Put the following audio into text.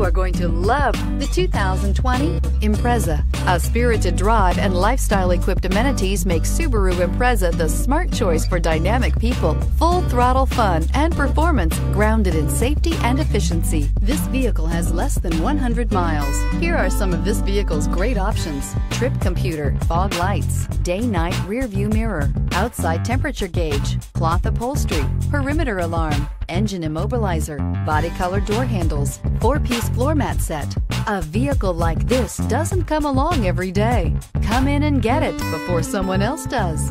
You are going to love the 2020 Impreza. A spirited drive and lifestyle-equipped amenities make Subaru Impreza the smart choice for dynamic people. Full-throttle fun and performance, grounded in safety and efficiency. This vehicle has less than 100 miles. Here are some of this vehicle's great options: trip computer, fog lights, day-night rear-view mirror, outside temperature gauge, cloth upholstery, perimeter alarm, engine immobilizer, body color door handles, four-piece floor mat set. A vehicle like this doesn't come along every day. Come in and get it before someone else does.